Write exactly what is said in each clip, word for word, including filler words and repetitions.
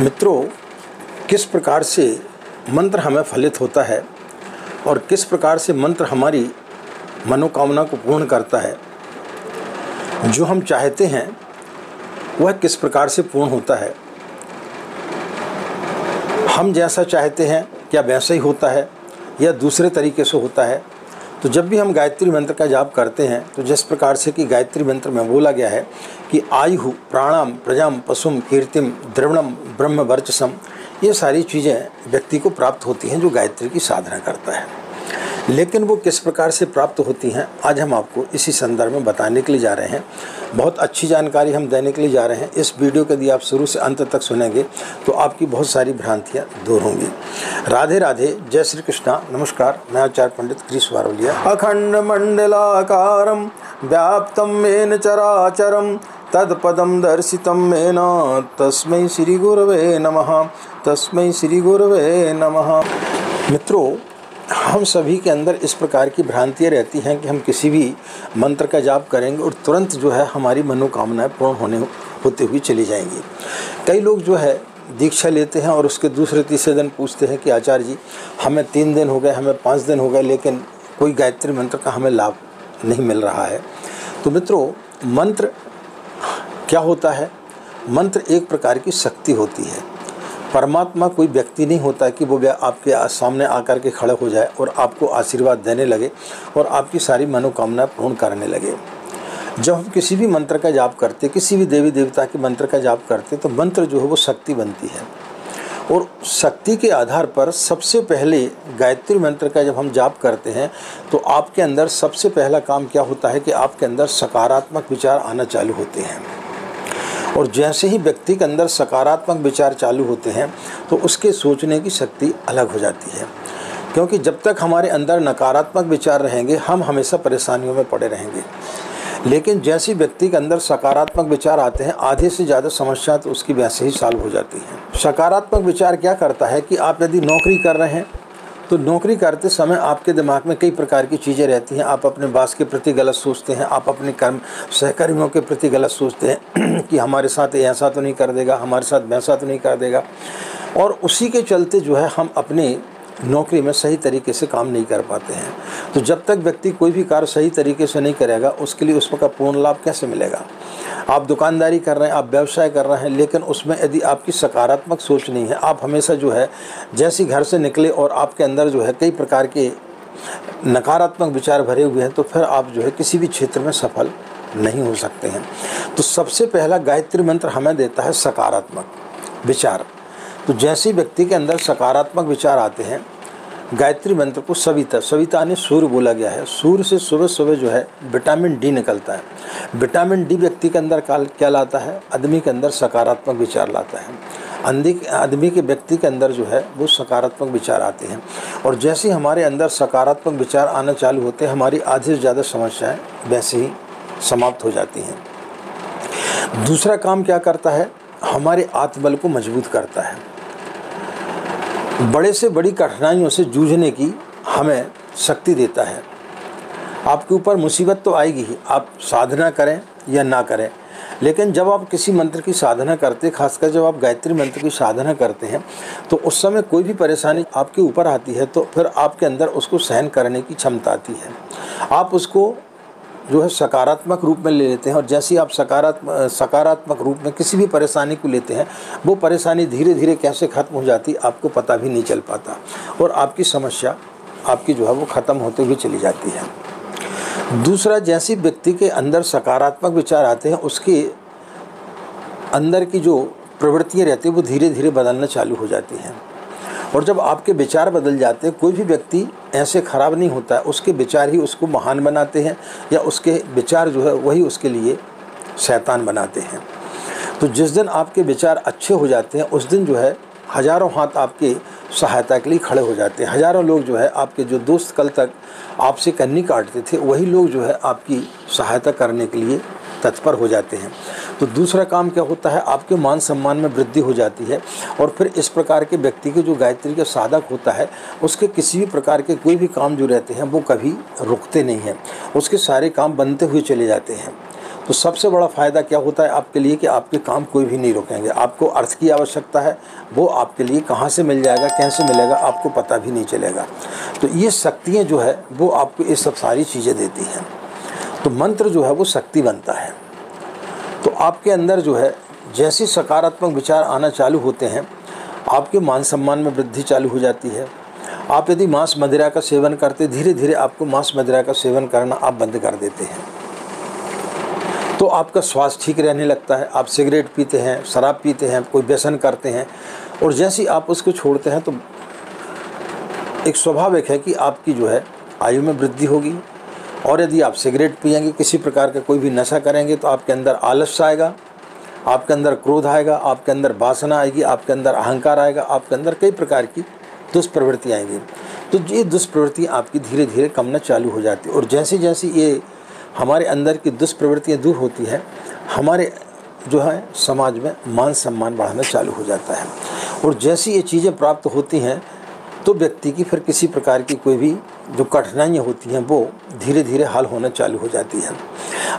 मित्रों, किस प्रकार से मंत्र हमें फलित होता है और किस प्रकार से मंत्र हमारी मनोकामना को पूर्ण करता है, जो हम चाहते हैं वह किस प्रकार से पूर्ण होता है, हम जैसा चाहते हैं क्या वैसा ही होता है या दूसरे तरीके से होता है। तो जब भी हम गायत्री मंत्र का जाप करते हैं तो जिस प्रकार से कि गायत्री मंत्र में बोला गया है कि आयु प्राणाम प्रजाम पशुम कीर्तिम द्रवणम ब्रह्म वर्चसम, ये सारी चीज़ें व्यक्ति को प्राप्त होती हैं जो गायत्री की साधना करता है। लेकिन वो किस प्रकार से प्राप्त होती हैं आज हम आपको इसी संदर्भ में बताने के लिए जा रहे हैं। बहुत अच्छी जानकारी हम देने के लिए जा रहे हैं। इस वीडियो को यदि आप शुरू से अंत तक सुनेंगे तो आपकी बहुत सारी भ्रांतियाँ दूर होंगी। राधे राधे, जय श्री कृष्णा, नमस्कार। मैं आचार्य पंडित गिरीश बारोलिया। अखंड मंडलाकारं व्याप्तं मेन चराचरं तत्पदं दर्शितं मेन तस्मै श्री गुरवे नमः, तस्मै श्री गुरवे नमः। मित्रों, हम सभी के अंदर इस प्रकार की भ्रांतियाँ रहती हैं कि हम किसी भी मंत्र का जाप करेंगे और तुरंत जो है हमारी मनोकामनाएं पूर्ण होने होते हुए चली जाएंगी। कई लोग जो है दीक्षा लेते हैं और उसके दूसरे तीसरे दिन पूछते हैं कि आचार्य जी, हमें तीन दिन हो गए, हमें पाँच दिन हो गए, लेकिन कोई गायत्री मंत्र का हमें लाभ नहीं मिल रहा है। तो मित्रों, मंत्र क्या होता है? मंत्र एक प्रकार की शक्ति होती है। परमात्मा कोई व्यक्ति नहीं होता कि वो आपके सामने आकर के खड़ा हो जाए और आपको आशीर्वाद देने लगे और आपकी सारी मनोकामना पूर्ण करने लगे। जब हम किसी भी मंत्र का जाप करते, किसी भी देवी देवता के मंत्र का जाप करते, तो मंत्र जो है वो शक्ति बनती है और शक्ति के आधार पर सबसे पहले गायत्री मंत्र का जब हम जाप करते हैं तो आपके अंदर सबसे पहला काम क्या होता है कि आपके अंदर सकारात्मक विचार आना चालू होते हैं। और जैसे ही व्यक्ति के अंदर सकारात्मक विचार चालू होते हैं तो उसके सोचने की शक्ति अलग हो जाती है, क्योंकि जब तक हमारे अंदर नकारात्मक विचार रहेंगे हम हमेशा परेशानियों में पड़े रहेंगे। लेकिन जैसे व्यक्ति के अंदर सकारात्मक विचार आते हैं, आधे से ज़्यादा समस्या तो उसकी वैसे ही सॉल्व हो जाती है। सकारात्मक विचार क्या करता है कि आप यदि नौकरी कर रहे हैं तो नौकरी करते समय आपके दिमाग में कई प्रकार की चीज़ें रहती हैं। आप अपने बॉस के प्रति गलत सोचते हैं, आप अपने कर्म सहकर्मियों के प्रति गलत सोचते हैं कि हमारे साथ ऐसा तो नहीं कर देगा, हमारे साथ वैसा तो नहीं कर देगा, और उसी के चलते जो है हम अपने नौकरी में सही तरीके से काम नहीं कर पाते हैं। तो जब तक व्यक्ति कोई भी कार्य सही तरीके से नहीं करेगा उसके लिए उसका पूर्ण लाभ कैसे मिलेगा? आप दुकानदारी कर रहे हैं, आप व्यवसाय कर रहे हैं, लेकिन उसमें यदि आपकी सकारात्मक सोच नहीं है, आप हमेशा जो है जैसे घर से निकले और आपके अंदर जो है कई प्रकार के नकारात्मक विचार भरे हुए हैं, तो फिर आप जो है किसी भी क्षेत्र में सफल नहीं हो सकते हैं। तो सबसे पहला गायत्री मंत्र हमें देता है सकारात्मक विचार। तो जैसे व्यक्ति के अंदर सकारात्मक विचार आते हैं, गायत्री मंत्र को सविता, सविता ने सूर्य बोला गया है। सूर्य से सुबह सुबह जो है विटामिन डी निकलता है। विटामिन डी व्यक्ति के अंदर क्या लाता है? आदमी के अंदर सकारात्मक विचार लाता है। अंधी आदमी के व्यक्ति के अंदर जो है वो सकारात्मक विचार आते हैं, और जैसे हमारे अंदर सकारात्मक विचार आना चालू होते हैं हमारी आधे से ज़्यादा समस्याएँ वैसे ही समाप्त हो जाती हैं। दूसरा काम क्या करता है? हमारे आत्मबल को मजबूत करता है। बड़े से बड़ी कठिनाइयों से जूझने की हमें शक्ति देता है। आपके ऊपर मुसीबत तो आएगी ही, आप साधना करें या ना करें, लेकिन जब आप किसी मंत्र की साधना करते, खासकर जब आप गायत्री मंत्र की साधना करते हैं, तो उस समय कोई भी परेशानी आपके ऊपर आती है तो फिर आपके अंदर उसको सहन करने की क्षमता आती है। आप उसको जो है सकारात्मक रूप में ले लेते हैं, और जैसे ही आप सकारात्मक सकारात्मक रूप में किसी भी परेशानी को लेते हैं, वो परेशानी धीरे धीरे कैसे ख़त्म हो जाती आपको पता भी नहीं चल पाता, और आपकी समस्या आपकी जो है वो ख़त्म होते हुए चली जाती है। दूसरा, जैसे व्यक्ति के अंदर सकारात्मक विचार आते हैं उसके अंदर की जो प्रवृत्तियाँ रहती हैं वो धीरे धीरे बदलना चालू हो जाती हैं, और जब आपके विचार बदल जाते हैं कोई भी व्यक्ति ऐसे ख़राब नहीं होता है, उसके विचार ही उसको महान बनाते हैं या उसके विचार जो है वही उसके लिए शैतान बनाते हैं। तो जिस दिन आपके विचार अच्छे हो जाते हैं उस दिन जो है हज़ारों हाथ आपके सहायता के लिए खड़े हो जाते हैं। हज़ारों लोग जो है आपके जो दोस्त कल तक आपसे कन्नी काटते थे वही लोग जो है आपकी सहायता करने के लिए तत्पर हो जाते हैं। तो दूसरा काम क्या होता है? आपके मान सम्मान में वृद्धि हो जाती है, और फिर इस प्रकार के व्यक्ति के जो गायत्री का साधक होता है उसके किसी भी प्रकार के कोई भी काम जो रहते हैं वो कभी रुकते नहीं हैं, उसके सारे काम बनते हुए चले जाते हैं। तो सबसे बड़ा फ़ायदा क्या होता है आपके लिए कि आपके काम कोई भी नहीं रोकेंगे। आपको अर्थ की आवश्यकता है, वो आपके लिए कहाँ से मिल जाएगा, कैसे मिलेगा, आपको पता भी नहीं चलेगा। तो ये शक्तियाँ जो है वो आपको ये सब सारी चीज़ें देती हैं। तो मंत्र जो है वो शक्ति बनता है। तो आपके अंदर जो है जैसे सकारात्मक विचार आना चालू होते हैं, आपके मान सम्मान में वृद्धि चालू हो जाती है। आप यदि मांस मदिरा का सेवन करते, धीरे धीरे आपको मांस मदिरा का सेवन करना आप बंद कर देते हैं, तो आपका स्वास्थ्य ठीक रहने लगता है। आप सिगरेट पीते हैं, शराब पीते हैं, कोई व्यसन करते हैं, और जैसे ही आप उसको छोड़ते हैं तो एक स्वाभाविक है कि आपकी जो है आयु में वृद्धि होगी। और यदि आप सिगरेट पियेंगे, किसी प्रकार का कोई भी नशा करेंगे, तो आपके अंदर आलस आएगा, आपके अंदर क्रोध आएगा, आपके अंदर वासना आएगी, आपके अंदर अहंकार आएगा, आपके अंदर कई प्रकार की दुष्प्रवृत्ति आएंगी। तो ये दुष्प्रवृत्ति आपकी धीरे धीरे कमना चालू हो जाती है। और जैसे जैसे ये हमारे अंदर की दुष्प्रवृत्तियाँ दूर होती हैं, हमारे जो है समाज में मान सम्मान बढ़ाना चालू हो जाता है। और जैसी ये चीज़ें प्राप्त होती हैं तो व्यक्ति की फिर किसी प्रकार की कोई भी जो कठिनाइयाँ होती हैं वो धीरे धीरे हल होना चालू हो जाती हैं।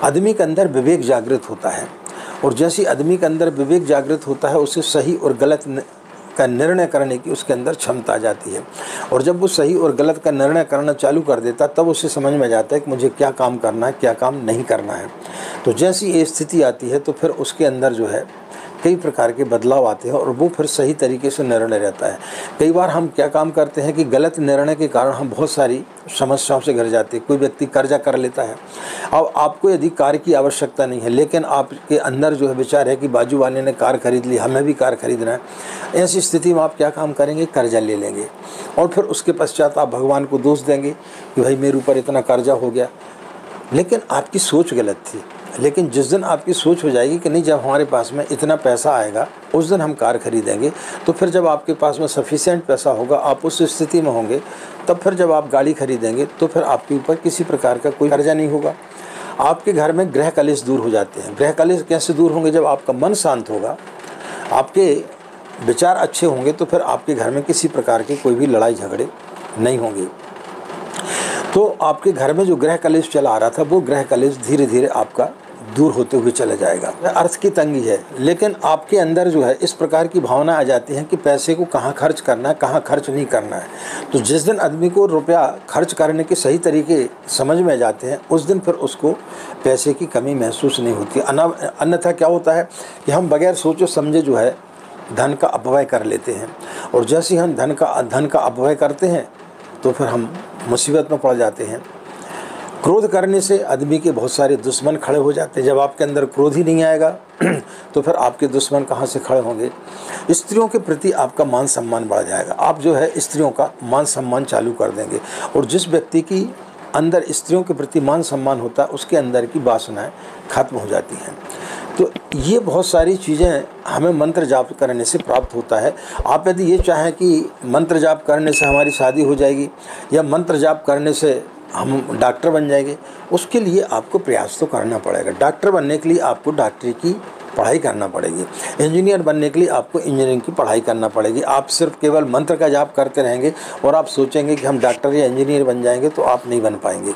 आदमी के अंदर विवेक जागृत होता है, और जैसे आदमी के अंदर विवेक जागृत होता है उसे सही और गलत का निर्णय करने की उसके अंदर क्षमता आ जाती है। और जब वो सही और गलत का निर्णय करना चालू कर देता तब उसे समझ में जाता है कि मुझे क्या काम करना है, क्या काम नहीं करना है। तो जैसी ये स्थिति आती है तो फिर उसके अंदर जो है कई प्रकार के बदलाव आते हैं और वो फिर सही तरीके से निर्णय रहता है। कई बार हम क्या काम करते हैं कि गलत निर्णय के कारण हम बहुत सारी समस्याओं से घिर जाते हैं। कोई व्यक्ति कर्जा कर लेता है, अब आपको यदि कार की आवश्यकता नहीं है लेकिन आपके अंदर जो है विचार है कि बाजू वाले ने कार खरीद ली, हमें भी कार खरीदना है, ऐसी स्थिति में आप क्या काम करेंगे, कर्जा ले लेंगे। और फिर उसके पश्चात आप भगवान को दोष देंगे कि भाई मेरे ऊपर इतना कर्जा हो गया, लेकिन आपकी सोच गलत थी। लेकिन जिस दिन आपकी सोच हो जाएगी कि नहीं, जब हमारे पास में इतना पैसा आएगा उस दिन हम कार खरीदेंगे, तो फिर जब आपके पास में सफिशिएंट पैसा होगा आप उस स्थिति में होंगे, तब फिर जब आप गाड़ी खरीदेंगे तो फिर आपके ऊपर किसी प्रकार का कोई कर्जा नहीं होगा। आपके घर में ग्रह कलेश दूर हो जाते हैं। ग्रह कलेश कैसे दूर होंगे, जब आपका मन शांत होगा, आपके विचार अच्छे होंगे, तो फिर आपके घर में किसी प्रकार के कोई भी लड़ाई झगड़े नहीं होंगे। तो आपके घर में जो ग्रह कलेश चला आ रहा था वो ग्रह कलेश धीरे धीरे आपका दूर होते हुए चला जाएगा। अर्थ की तंगी है, लेकिन आपके अंदर जो है इस प्रकार की भावना आ जाती है कि पैसे को कहाँ खर्च करना है, कहाँ खर्च नहीं करना है। तो जिस दिन आदमी को रुपया खर्च करने के सही तरीके समझ में जाते हैं उस दिन फिर उसको पैसे की कमी महसूस नहीं होती। अन्यथा क्या होता है कि हम बगैर सोचे समझे जो है धन का अपव्यय कर लेते हैं, और जैसे हम धन का धन का अपव्यय करते हैं तो फिर हम मुसीबत में पड़ जाते हैं। क्रोध करने से आदमी के बहुत सारे दुश्मन खड़े हो जाते हैं। जब आपके अंदर क्रोध ही नहीं आएगा तो फिर आपके दुश्मन कहाँ से खड़े होंगे। स्त्रियों के प्रति आपका मान सम्मान बढ़ जाएगा, आप जो है स्त्रियों का मान सम्मान चालू कर देंगे। और जिस व्यक्ति की अंदर स्त्रियों के प्रति मान सम्मान होता है उसके अंदर की वासनाएँ खत्म हो जाती हैं। तो ये बहुत सारी चीज़ें हमें मंत्र जाप करने से प्राप्त होता है। आप यदि ये चाहें कि मंत्र जाप करने से हमारी शादी हो जाएगी या मंत्र जाप करने से हम डॉक्टर बन जाएंगे, उसके लिए आपको प्रयास तो करना पड़ेगा। डॉक्टर बनने के लिए आपको डॉक्टरी की पढ़ाई करना पड़ेगी, इंजीनियर बनने के लिए आपको इंजीनियरिंग की पढ़ाई करना पड़ेगी। आप सिर्फ केवल मंत्र का जाप करते रहेंगे और आप सोचेंगे कि हम डॉक्टर या इंजीनियर बन जाएंगे तो आप नहीं बन पाएंगे।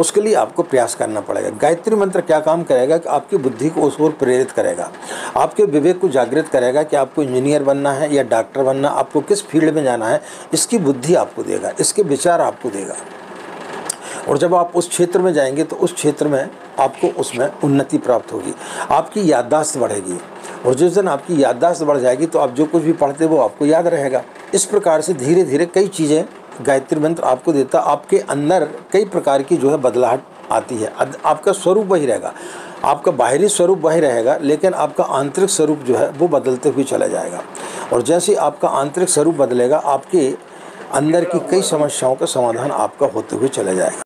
उसके लिए आपको प्रयास करना पड़ेगा। गायत्री मंत्र क्या काम करेगा कि आपकी बुद्धि को उस ओर प्रेरित करेगा, आपके विवेक को जागृत करेगा कि आपको इंजीनियर बनना है या डॉक्टर बनना, आपको किस फील्ड में जाना है, इसकी बुद्धि आपको देगा, इसके विचार आपको देगा। और जब आप उस क्षेत्र में जाएंगे तो उस क्षेत्र में आपको उसमें उन्नति प्राप्त होगी, आपकी याददाश्त बढ़ेगी। और जिस दिन आपकी याददाश्त बढ़ जाएगी तो आप जो कुछ भी पढ़ते वो आपको याद रहेगा। इस प्रकार से धीरे धीरे कई चीज़ें गायत्री मंत्र आपको देता, आपके अंदर कई प्रकार की जो है बदलाहट आती है। आपका स्वरूप वही रहेगा, आपका बाहरी स्वरूप वही रहेगा, लेकिन आपका आंतरिक स्वरूप जो है वो बदलते हुए चला जाएगा। और जैसे आपका आंतरिक स्वरूप बदलेगा आपके अंदर की कई समस्याओं का समाधान आपका होते हुए चला जाएगा।